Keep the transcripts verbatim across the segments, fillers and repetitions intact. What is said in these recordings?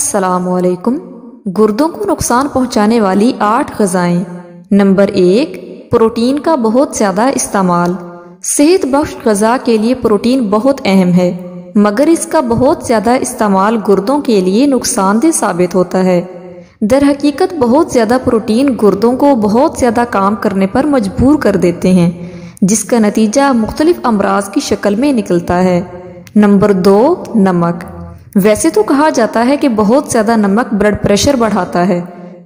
अस्सलामुअलैकुम। गुर्दों को नुकसान पहुंचाने वाली आठ गज़ाएँ। नंबर एक, प्रोटीन का बहुत ज़्यादा इस्तेमाल। सेहत बख्श गज़ा के लिए प्रोटीन बहुत अहम है, मगर इसका बहुत ज़्यादा इस्तेमाल गुर्दों के लिए नुकसानदेह साबित होता है। दर हकीकत बहुत ज़्यादा प्रोटीन गुर्दों को बहुत ज़्यादा काम करने पर मजबूर कर देते हैं, जिसका नतीजा मुख्तलिफ अमराज की शक्ल में निकलता है। नंबर दो, नमक। वैसे तो कहा जाता है कि बहुत ज़्यादा नमक ब्लड प्रेशर बढ़ाता है,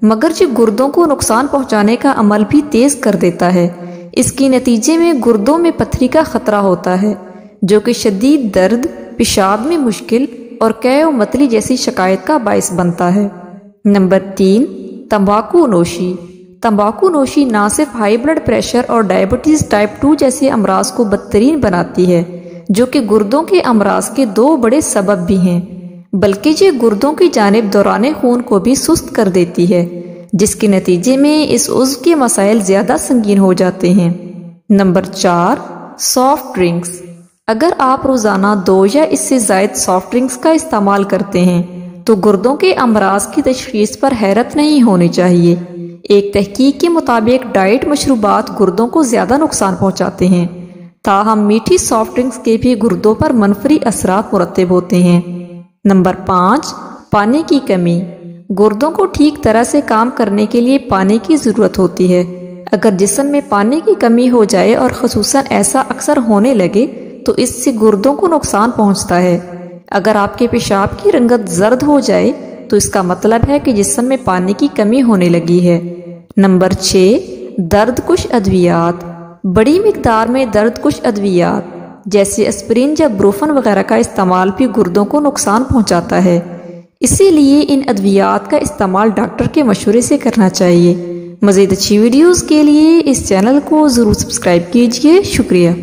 मगर जो गुर्दों को नुकसान पहुंचाने का अमल भी तेज़ कर देता है। इसके नतीजे में गुर्दों में पथरी का ख़तरा होता है, जो कि शदीद दर्द, पेशाब में मुश्किल और कैयोमतली जैसी शिकायत का बायस बनता है। नंबर तीन, तंबाकू नोशी। तंबाकू नोशी ना सिर्फ हाई ब्लड प्रेशर और डायबिटीज़ टाइप टू जैसे अमराज को बदतरीन बनाती है, जो कि गुर्दों के अमराज के दो बड़े सबब भी हैं, बल्कि ये गुर्दों की जानिब दौरान खून को भी सुस्त कर देती है, जिसके नतीजे में इस उज़्व के मसाइल ज़्यादा संगीन हो जाते हैं। नंबर चार, सॉफ्ट ड्रिंक्स। अगर आप रोज़ाना दो या इससे ज़ायद सॉफ्ट ड्रिंक्स का इस्तेमाल करते हैं तो गुर्दों के अमराज की तशख़ीस पर हैरत नहीं होनी चाहिए। एक तहकीक के मुताबिक डाइट मशरूबात गुर्दों को ज़्यादा नुकसान पहुँचाते हैं, ताहम मीठी सॉफ्ट ड्रिंक्स के भी गुर्दों पर मनफरी असरात मुरतब होते हैं। नंबर पाँच, पानी की कमी। गुर्दों को ठीक तरह से काम करने के लिए पानी की ज़रूरत होती है। अगर जिस्म में पानी की कमी हो जाए और ख़ुसूसन ऐसा अक्सर होने लगे तो इससे गुर्दों को नुकसान पहुंचता है। अगर आपके पेशाब की रंगत जर्द हो जाए तो इसका मतलब है कि जिस्म में पानी की कमी होने लगी है। नंबर छः, दर्द कुश अद्वियात। बड़ी मिकदार में दर्द कुश अद्वियात जैसे एस्पिरिन या ब्रोफन वगैरह का इस्तेमाल भी गुर्दों को नुकसान पहुंचाता है। इसीलिए इन अद्वियात का इस्तेमाल डॉक्टर के मशवरे से करना चाहिए। मज़ीद अच्छी वीडियोज़ के लिए इस चैनल को ज़रूर सब्सक्राइब कीजिए। शुक्रिया।